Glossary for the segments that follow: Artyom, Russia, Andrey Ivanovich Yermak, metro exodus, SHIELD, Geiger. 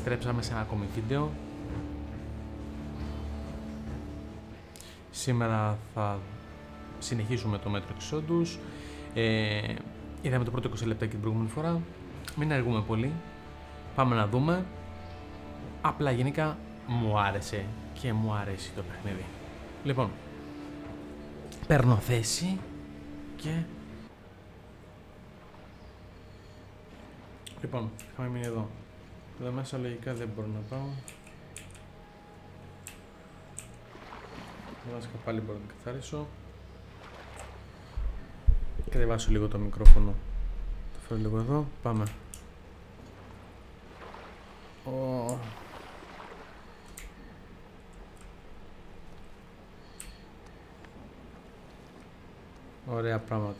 Επιστρέψαμε σε ένα ακόμη βίντεο. Σήμερα θα συνεχίσουμε το μέτρο εξόδους. Είδαμε το πρώτο 20 λεπτάκι την προηγούμενη φορά. Μην αργούμε πολύ. Πάμε να δούμε. Απλά γενικά μου άρεσε και μου αρέσει το παιχνίδι. Λοιπόν, παίρνω θέση και... Λοιπόν, είχαμε μείνει εδώ. Εδώ μέσα λογικά δεν μπορώ να πάω. Εδώ πάλι μπορώ να καθαρίσω. Κατεβάσω λίγο το μικρόφωνο. Το φέρω λίγο εδώ. Πάμε. Ωραία πράγματα.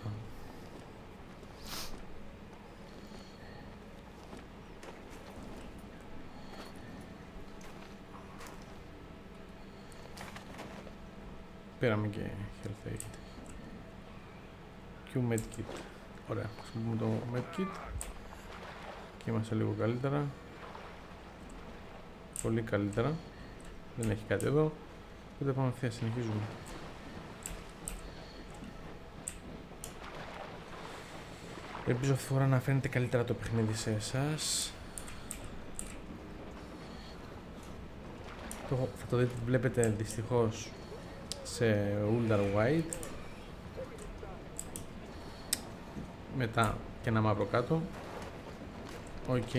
Πήραμε και health aid και medkit. Ωραία, χρησιμοποιούμε το medkit και είμαστε λίγο καλύτερα. Πολύ καλύτερα. Δεν έχει κάτι εδώ. Οπότε πάμε ευθεία, συνεχίζουμε. Ελπίζω αυτή τη φορά να φαίνεται καλύτερα το παιχνίδι σε εσάς. Θα το δείτε, βλέπετε δυστυχώς σε Ultra Wide μετά και ένα μαύρο κάτω. Οκ.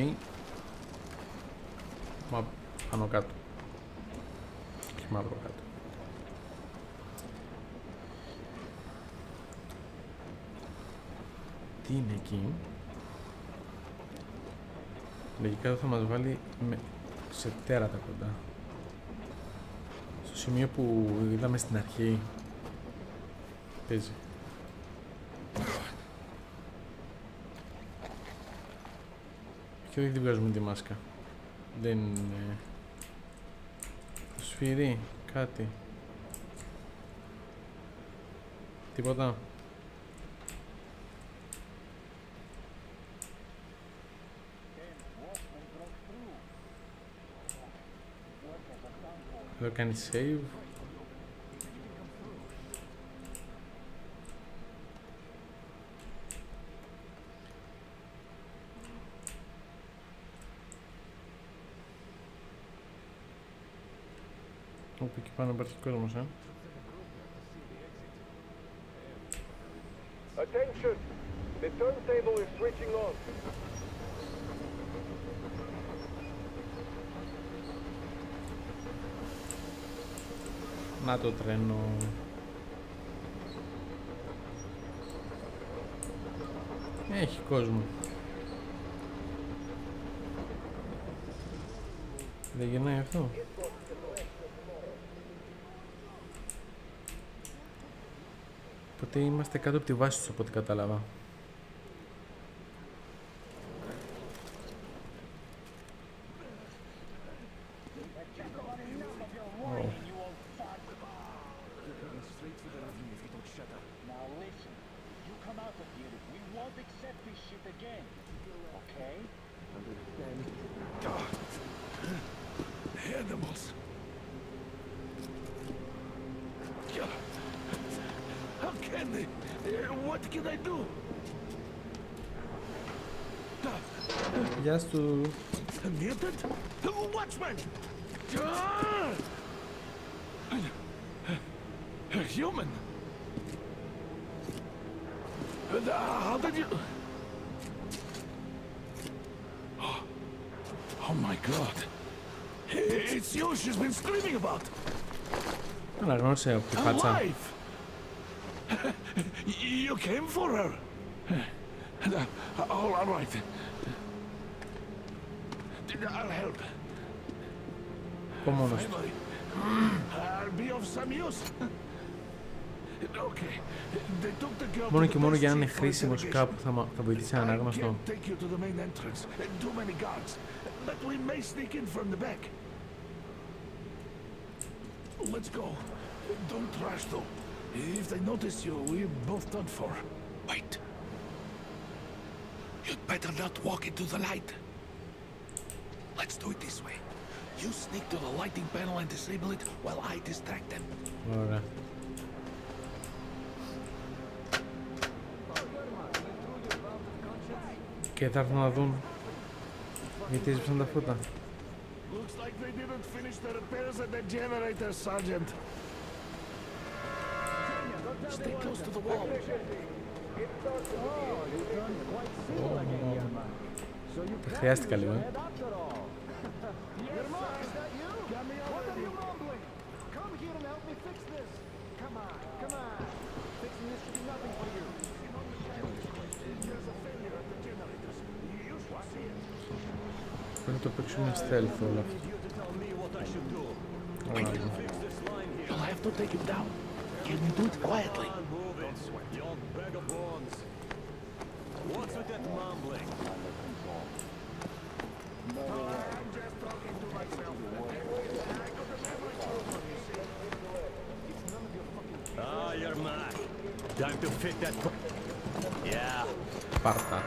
Μα πάνω κάτω και μαύρο κάτω. Τι είναι εκεί? Λογικά εδώ θα μας βάλει σε τέρατα κοντά. Το σημείο που είδαμε στην αρχή παίζει. Και δεν βγάζουμε τη μάσκα. Δεν είναι... Σφυρί, κάτι. Τίποτα. Εδώ κάνει save. Όπου εκεί πάνω υπάρχει κόσμος, Attention! The turntable is switching on. Να το τρένο. Έχει κόσμο. Δεν γυρνάει αυτό. Οπότε είμαστε κάτω από τη βάση τους, από ό,τι κατάλαβα. Anagnosia, Alive! You came for her. All right. I'll help. Come on. I'll be of some use. Okay. They took the girl. Μόνο και μόνο για να είναι χρήσιμος κάπου θα βοηθήσει έναν άγνωστο. Too many guards, but we may sneak in from the back. Let's go. Don't rush though. If they notice you, we're both done for. Wait. You'd better not walk into the light. Let's do it this way. You sneak to the lighting panel and disable it while I distract them. Alright. Και θα έρθουν να δουν γιατί έσβησαν τα φώτα. Looks like they didn't finish the repairs at the generator, Sergeant. Stay close to the wall. Χρειάστηκα λίγο. Πρέπει να το παίξουμε stealth όλα αυτά. Πάρτα.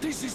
This is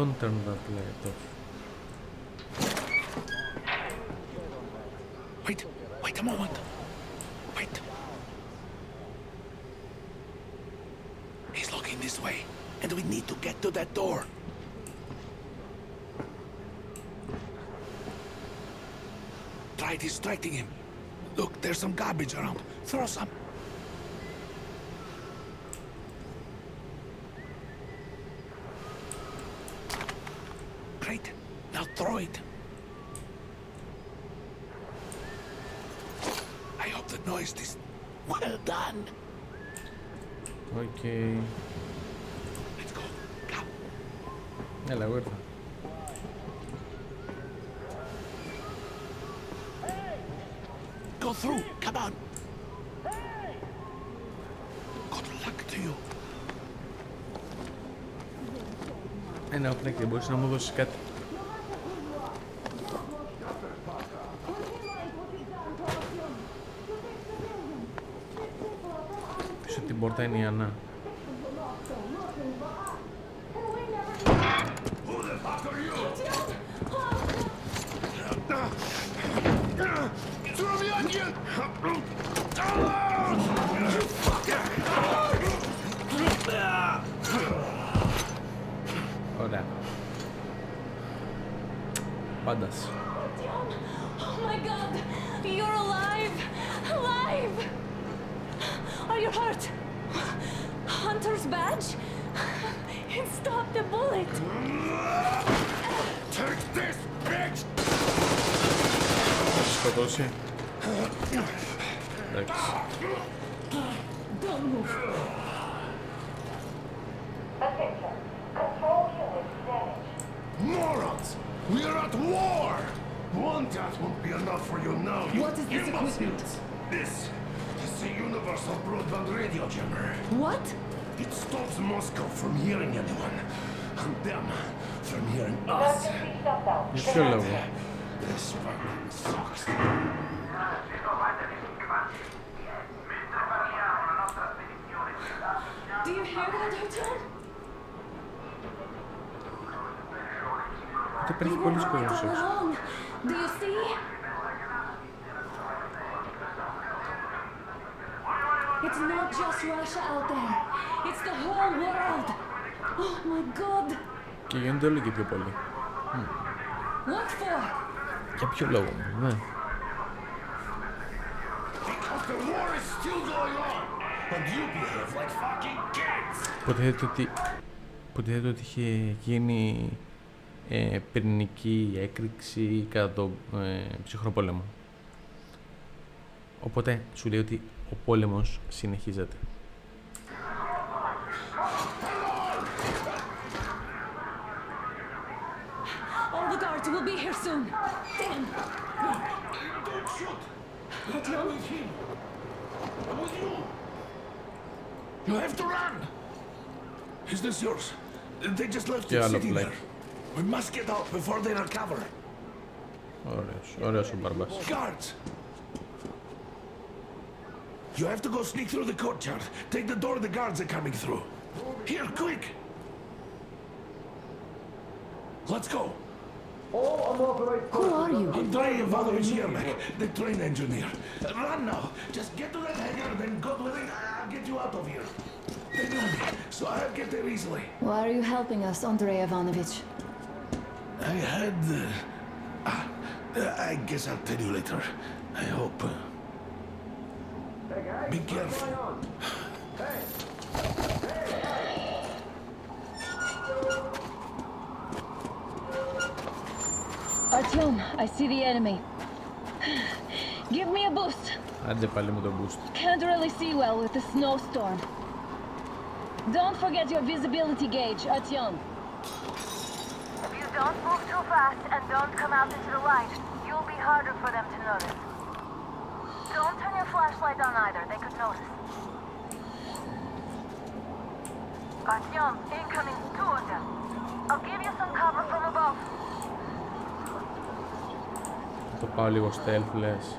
Don't turn that light off. Wait, wait a moment. Wait. He's looking this way, and we need to get to that door. Try distracting him. Look, there's some garbage around. Throw some. Okay. Let's go. Come. Έλα, ήρθα. Go through. Come on. Good luck to you. Ένα όπλακι, μπορείς να μου δώσεις κάτι. Πίσω την πόρτα είναι η Ανά. Και γίνονται όλο και πιο πολύ. What for? Kept you low. Because the war is still going on, but you behave like fucking cats. Υποτίθεται ότι είχε γίνει πυρηνική έκρηξη κατά τον ψυχρό πόλεμο. Οπότε σου λέει ότι ο πόλεμος συνεχίζεται. All the guards will be here soon. Damn. Don't shoot. Artyom. I'm with you. You have to run. Is this yours? They just left you sitting there. We must get out before they recover. Ωραίος ο μπαρμπάς. Guards. You have to go sneak through the courtyard. Take the door the guards are coming through. Here, quick. Let's go. Who are you? Andrey Ivanovich Yermak, the train engineer. Run now. Just get to that hangar, then God willing, I'll get you out of here. They know me, so I'll get there easily. Why are you helping us, Andrey Ivanovich? I had... I guess I'll tell you later. I hope... Be careful. Artyom, I see the enemy. Give me a boost. Can't really see well with the snowstorm. Don't forget your visibility gauge, Artyom. If you don't move too fast and don't come out into the light, you'll be harder for them to notice. Don't turn your flashlight on either, they could notice. Artyom, incoming, two of them. I'll give you some cover from above. Το πάω λίγο stealth, λες.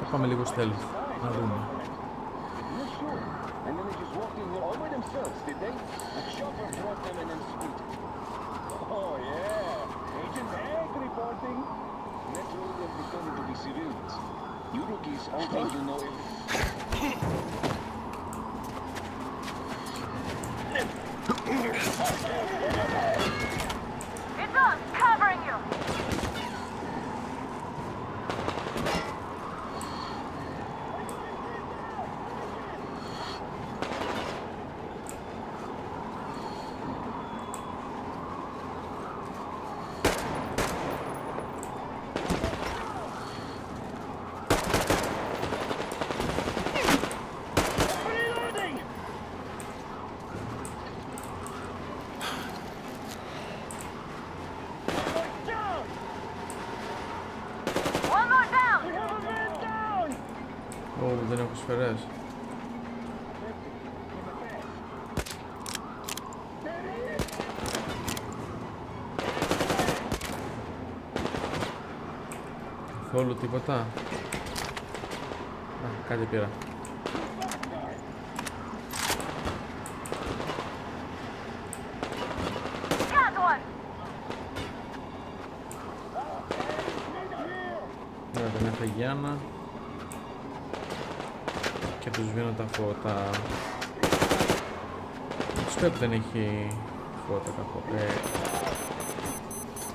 Θα πάμε λίγο stealth, να δούμε. Καθόλου τίποτα. Α, κάτι πήρα. Ωραία, μια φαγιάνα. Και τους βγαίνω τα φώτα. Στέπ δεν έχει φώτα καθόλου.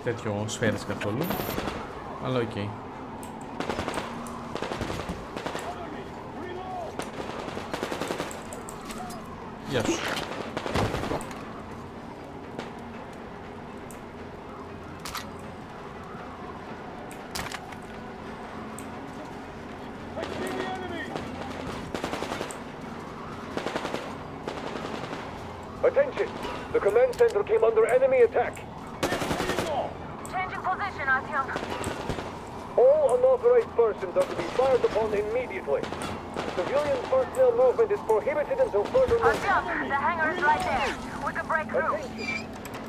Τέτοιο σφαίρες καθόλου. Αλλά οκ. Γεια σου. Attention! The command center came under enemy attack. Changing position, Artyom. All unauthorized persons are to be fired upon immediately. Civilian personnel movement is prohibited until further notice. The hangar is right there. We can break through.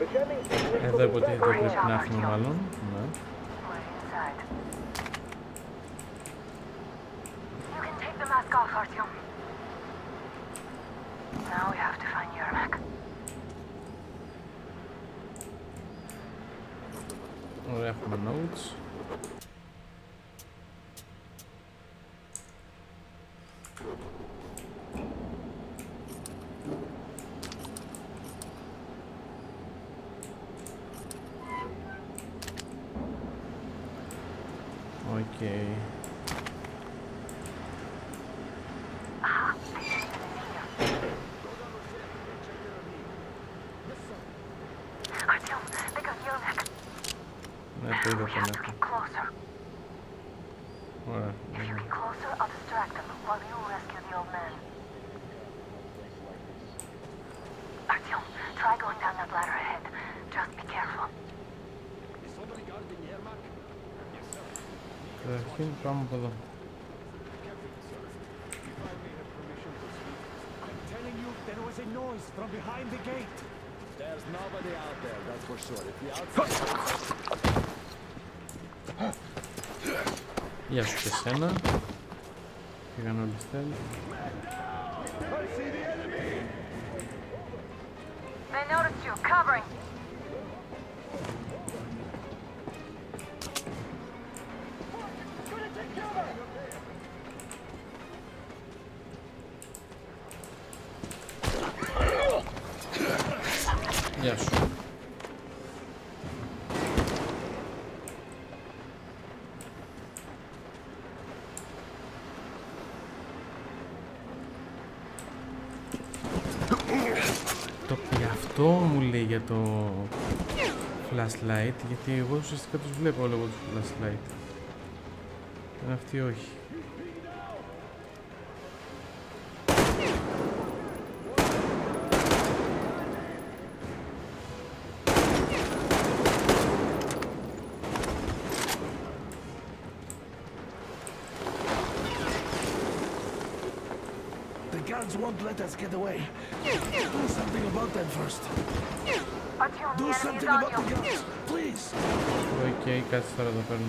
You can take the mask off, Artyom. Now we have to find Yermak. Ωραία, έχουμε notes. Okay. Было. Я же честно. Το flashlight, γιατί εγώ ουσιαστικά τους βλέπω λόγω του flashlight. Αν αυτοί όχι. The guards won't let us get away. Do something about them first. Do something about the guns, please. Okay, κάτσε τώρα εδώ πέρα.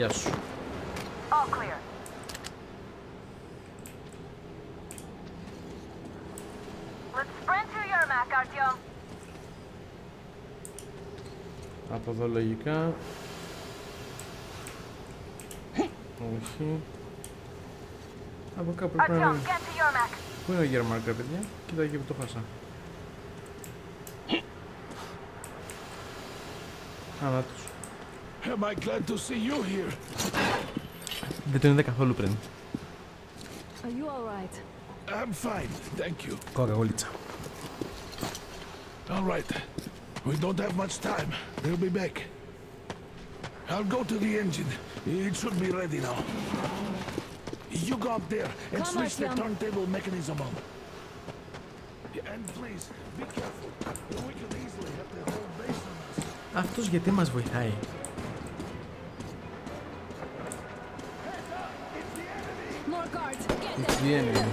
Yeah. Yes. Από εδώ λογικά. Όχι. Από κάπου πρέπει να... Πού είναι ο Yermak, παιδιά? Κοίτα εκεί που το χάσα. Ανά τους. Δεν τον είδα καθόλου πριν. Κοκαγολίτσα. We don't have much time. They'll be back. I'll go to the engine. It should be ready now. You go up there and switch the turntable mechanism on. And please, be careful. We could easily have the whole base on us. Αυτός γιατί μας βοηθάει; More guards. It's the enemy.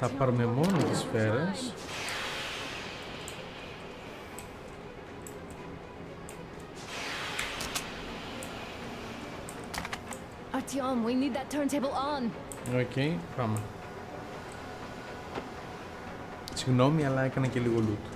Θα πάρουμε μόνο τις σφαίρες. Artyom, we need that turntable on. Okay, πάμε. Συγγνώμη, αλλά έκανα και λίγο loot.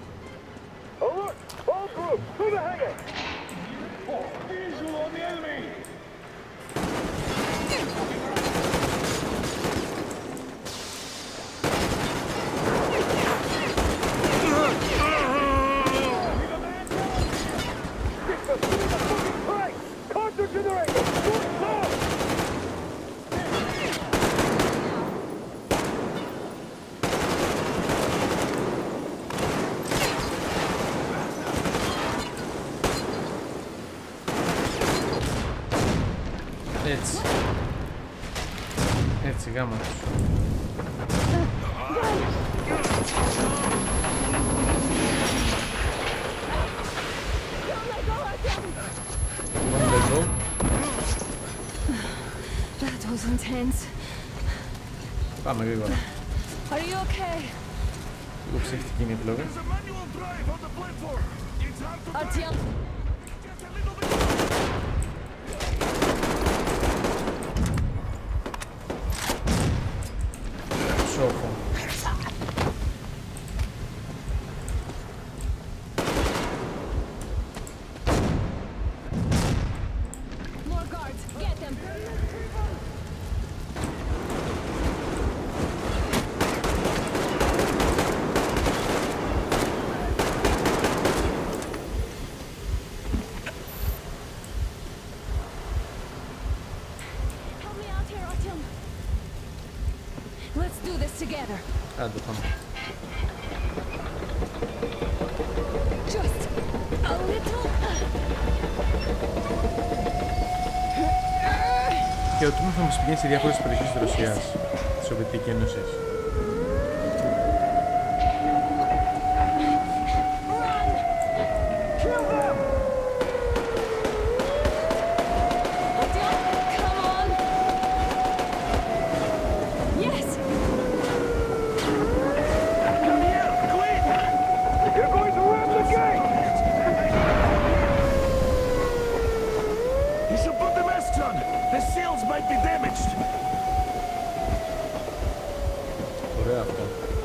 Γάμα τους. Πάμε γρήγορα. Λίγο ψυχτική είναι η επιλογή. Άντε, πάμε. Και ο Τούμος θα μας πηγαίνει σε διάφορες περιοχές της Ρωσίας, της Σοβιετικής Ένωσης.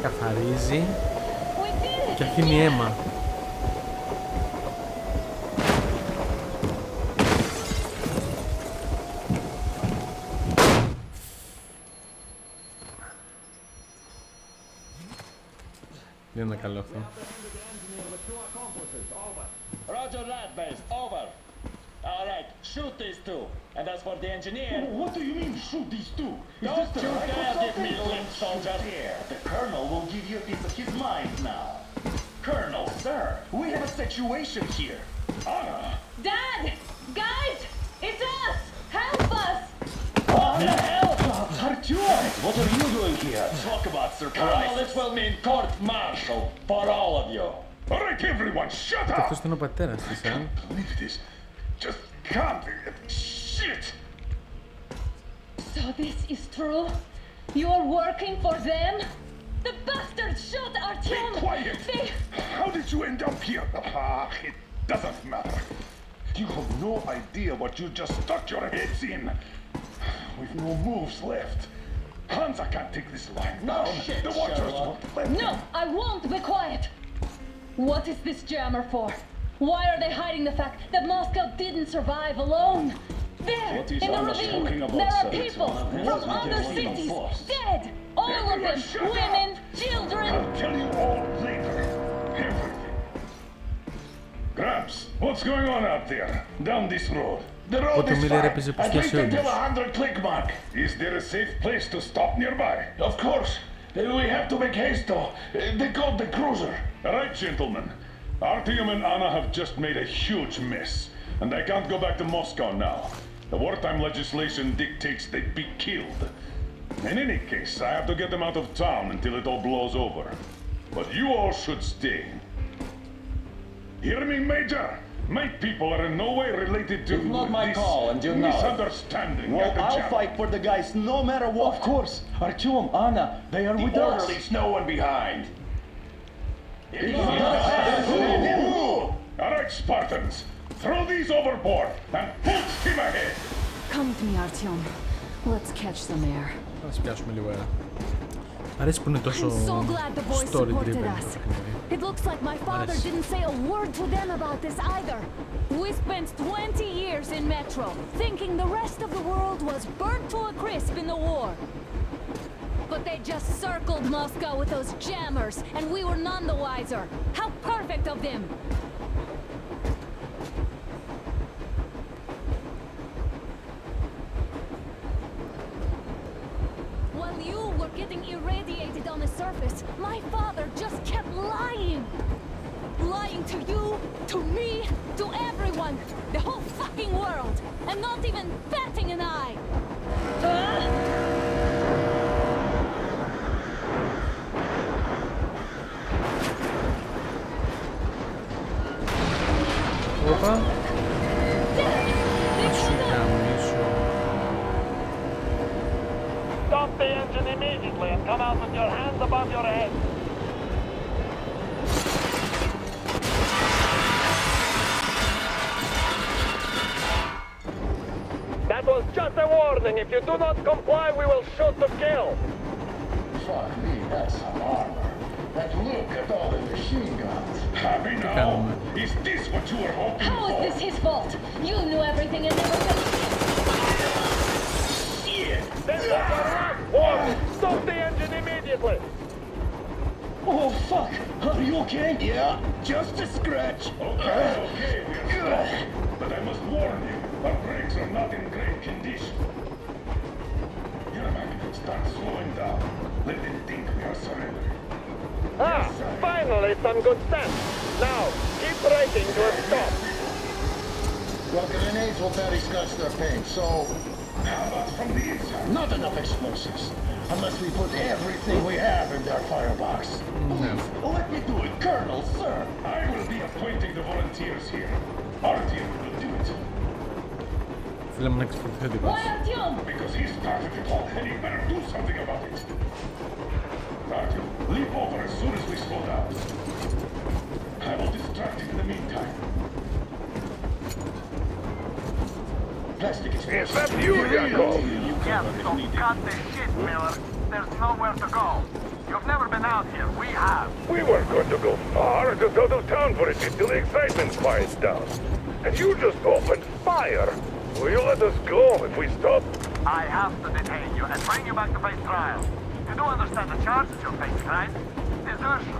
Καθαρίζει και αφήνει αίμα. Δεν είναι καλό αυτό. Shoot these two, and as for the engineer, what do you mean shoot these two? Don't you dare give me limp soldiers here. The colonel will give you a piece of his mind now. Colonel, sir, we have a situation here. Anna. Dad, guys, it's us. Help us! What the hell? Artyom, what are you doing here? Talk about surprise. Colonel, this will mean court-martial for all of you. All right, everyone, shut up. I can't believe this. Just can't be shit. So this is true? You're working for them? The bastards shot Artyom! Be quiet! How did you end up here? Ah, it doesn't matter. You have no idea what you just stuck your heads in. We've no moves left. Hansa can't take this line down. Shit, the watchers won't let me. No, I won't be quiet. What is this jammer for? Why are they hiding the fact that Moscow didn't survive alone? There, in the ravine, there are people from other cities, dead! All of them, women, children! I'll tell you all later. Everything. Gramps, what's going on out there? Down this road. The road is fine. At least until 100 click mark. Is there a safe place to stop nearby? Of course. We have to make haste though. They called the cruiser. Right, gentlemen. Artyom and Anna have just made a huge mess, and I can't go back to Moscow now. The wartime legislation dictates they'd be killed. In any case, I have to get them out of town until it all blows over. But you all should stay. Hear me, Major? My people are in no way related to... It's not my call, and you know misunderstanding. Well, I'll fight for the guys no matter what. Of course. Artyom, Anna, they are with us. The orderlies, no one behind. It's not us. All right, Spartans. Throw these overboard and full steam ahead. Come with me, Artyom. Let's catch them there. Ας πιάσουμε λίγο αέρα. Αρέσει που είναι τόσο story-driven. It looks like my father didn't say a word to them about this either. We spent 20 years in Metro, thinking the rest of the world was burnt to a crisp in the war. But they just circled Moscow with those jammers, and we were none the wiser. How perfect of them! While you were getting irradiated on the surface, my father just kept lying. Lying to you, to me, to everyone, the whole fucking world, and not even batting an eye. Opa. Stop the engine immediately and come out with your hands above your head. That was just a warning. If you do not comply, we will shoot to kill. Fuck me, that's some armor. And look at all the machine guns. Happy now? Is this what you were hoping for? How is this his fault? You knew everything and never told me. Yeah. Stop the engine immediately! Oh fuck! Are you okay? Yeah, just a scratch. Okay, we're stuck. But I must warn you, our brakes are not in great condition. Yermak, start slowing down. Let them think we are surrendering. Ah, yes, finally some good sense. Now, keep braking to a stop. Well, grenades will barely scratch their paint, so... How about from the inside? Not enough explosives. Unless we put everything we have in their firebox. Please, let me do it, Colonel, sir. I will be appointing the volunteers here. Artyom will do it. Why Artyom? Because he started it all, and you better do something about it. Artyom, leap over as soon as we slow down. I will distract you in the meantime. Is that you, Yakov? Yes, so cut the shit, Miller. There's nowhere to go. You've never been out here, we have. We weren't going to go far, just out of town for a bit till the excitement quiets down. And you just opened fire. Will you let us go if we stop? I have to detain you and bring you back to face trial. You do understand the charges you're facing, right? Desertion,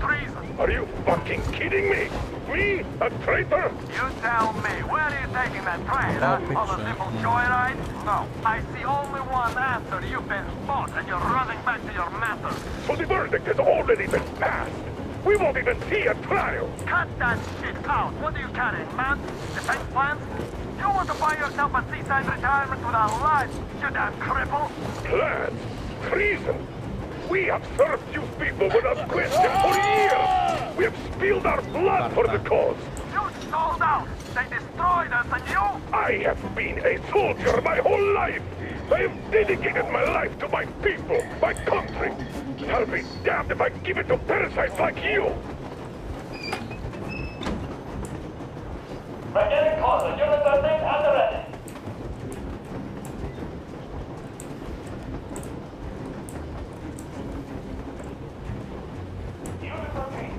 treason. Are you fucking kidding me? Me? A traitor? You tell me, where are you taking that train, On a simple joyride? No, I see only one answer. You've been fought and you're running back to your master. So the verdict has already been passed. We won't even see a trial. Cut that shit out. What are you carrying, man? Defense plans? You want to buy yourself a seaside retirement without life, you damn cripple? Plans? Treason? We have served you people without question for years! We have spilled our blood for the cause! You sold out! They destroyed us and you... I have been a soldier my whole life! I have dedicated my life to my people, my country! I'll be damned if I give it to parasites like you! We're getting closer. Unit 13 and the rest.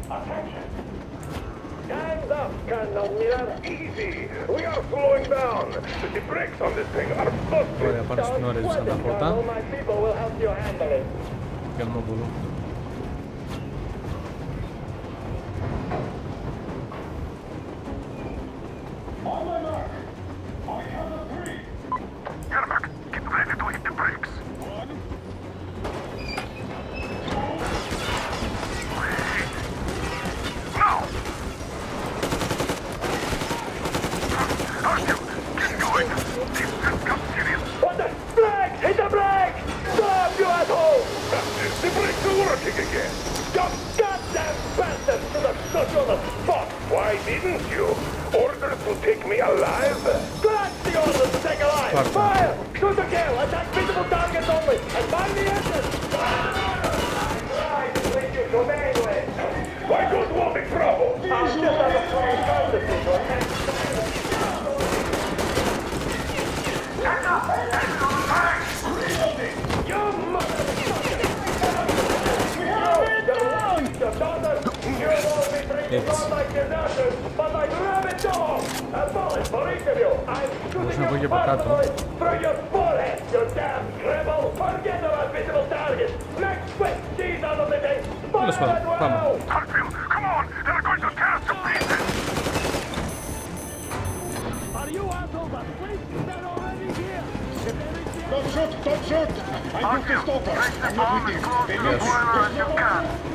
Attention! Time's up, Colonel Miller. Easy! We are slowing down! The brakes on this thing are busted! Colonel, my people will help you handle it. On my mark! I have a three! Yermak, get ready to hit the brakes! Didn't you? Or earth will take me alive? That's the order to take alive! Fire! Shoot to kill! Attack visible targets only! And find the entrance! Why don't want it, bravo? I just have a strong concept for it. You motherfucker! You want my but I grab it all! A bullet for each of you! I'm shooting your bullet through your forehead, you damn cripple! Forget about visible targets! Next quick, she's out of the day! Fire and roll! Artyom, come on! They're going to tear us to pieces! Are you out of the place? They're already here! Don't shoot! Don't shoot! I think they stop us! I'm not with you! Yes. There's no one!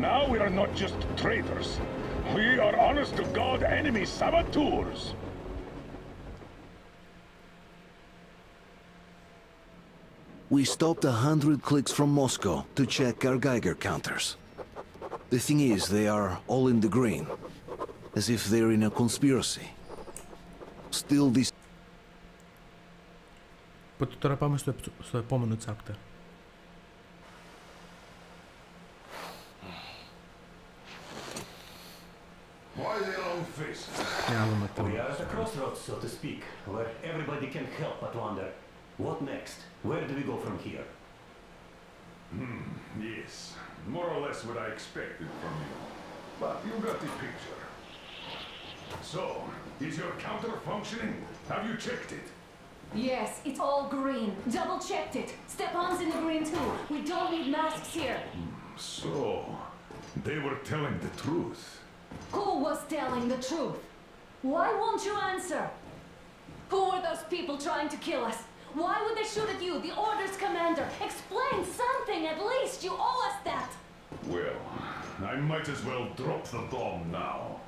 Now we are not just traitors. We are honest to God enemy saboteurs. We stopped 100 clicks from Moscow to check our Geiger counters. The thing is, they are all in the green, as if they're in a conspiracy. Still this... But τώρα πάμε στο επόμενο chapter. Why their own face? We are at a crossroads, so to speak, where everybody can help but wonder, what next? Where do we go from here? Yes, more or less what I expected from you. But you got the picture. So, is your counter functioning? Have you checked it? Yes, it's all green. Double checked it. Stepan's in the green too. We don't need masks here. So, they were telling the truth. Who was telling the truth? Why won't you answer? Who were those people trying to kill us? Why would they shoot at you, the Order's commander? Explain something at least, you owe us that! Well, I might as well drop the bomb now.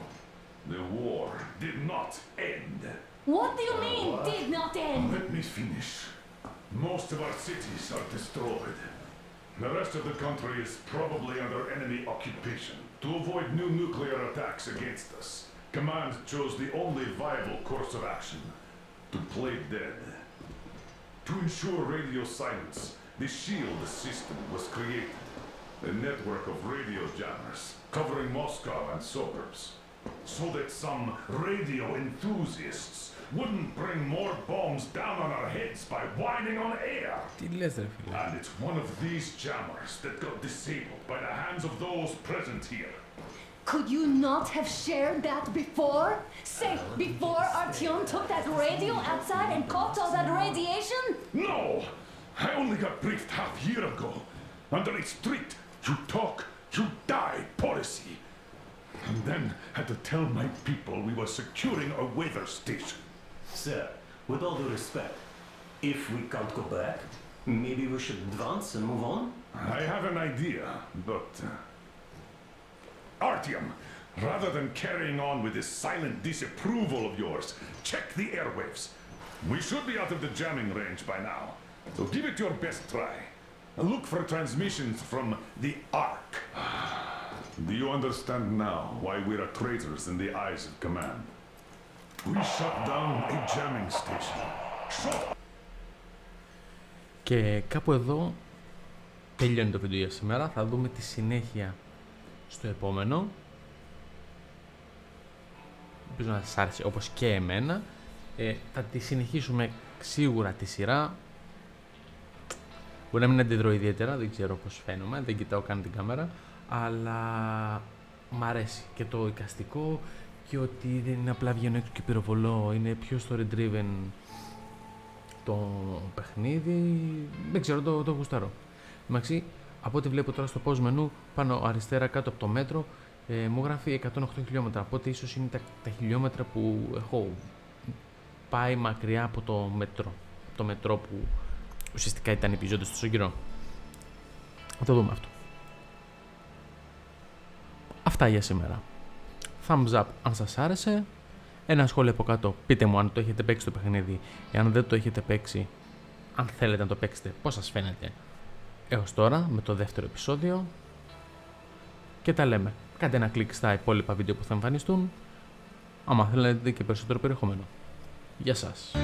The war did not end. What do you mean, did not end? Let me finish. Most of our cities are destroyed. The rest of the country is probably under enemy occupation. To avoid new nuclear attacks against us, Command chose the only viable course of action, to play dead. To ensure radio silence, the SHIELD system was created, a network of radio jammers covering Moscow and suburbs, so that some radio enthusiasts wouldn't bring more bombs down on our heads by whining on air. And it's one of these jammers that got disabled by the hands of those present here. Could you not have shared that before? Say, before Artyom took that radio outside and caught all that radiation? No! I only got briefed half a year ago. Under its strict, you talk, you die policy. And then had to tell my people we were securing a weather station. Sir, with all due respect, if we can't go back, maybe we should advance and move on? I have an idea, but... Artyom, rather than carrying on with this silent disapproval of yours, check the airwaves. We should be out of the jamming range by now, so give it your best try. Look for transmissions from the Ark. Do you understand now why we are traitors in the eyes of command? We shut down a jamming station. Και κάπου εδώ τελειώνει το βίντεο για σήμερα. Θα δούμε τη συνέχεια στο επόμενο. Ελπίζω να σας άρεσε όπως και εμένα. Θα τη συνεχίσουμε σίγουρα τη σειρά. Μπορεί να μην αντιδρώ ιδιαίτερα, δεν ξέρω πώς φαίνομαι, δεν κοιτάω καν την κάμερα, αλλά μ' αρέσει και το εικαστικό και ότι δεν είναι απλά βγαίνω έξω και πυροβολώ, είναι πιο story driven το παιχνίδι, δεν ξέρω, το γουστάρω. Μαξί, από ό,τι βλέπω τώρα στο pause menu, πάνω αριστερά κάτω από το μέτρο, μου γράφει 108 χιλιόμετρα, οπότε ίσως είναι τα χιλιόμετρα που έχω πάει μακριά από το μέτρο, που ουσιαστικά ήταν οι επιζώντες τόσο καιρό. Θα το δούμε αυτό. Αυτά για σήμερα. Thumbs up αν σας άρεσε. Ένα σχόλιο από κάτω, πείτε μου αν το έχετε παίξει το παιχνίδι. Εάν δεν το έχετε παίξει, αν θέλετε να το παίξετε, πώς σας φαίνεται έως τώρα με το δεύτερο επεισόδιο. Και τα λέμε. Κάντε ένα κλικ στα υπόλοιπα βίντεο που θα εμφανιστούν, άμα θέλετε και περισσότερο περιεχόμενο. Γεια σας.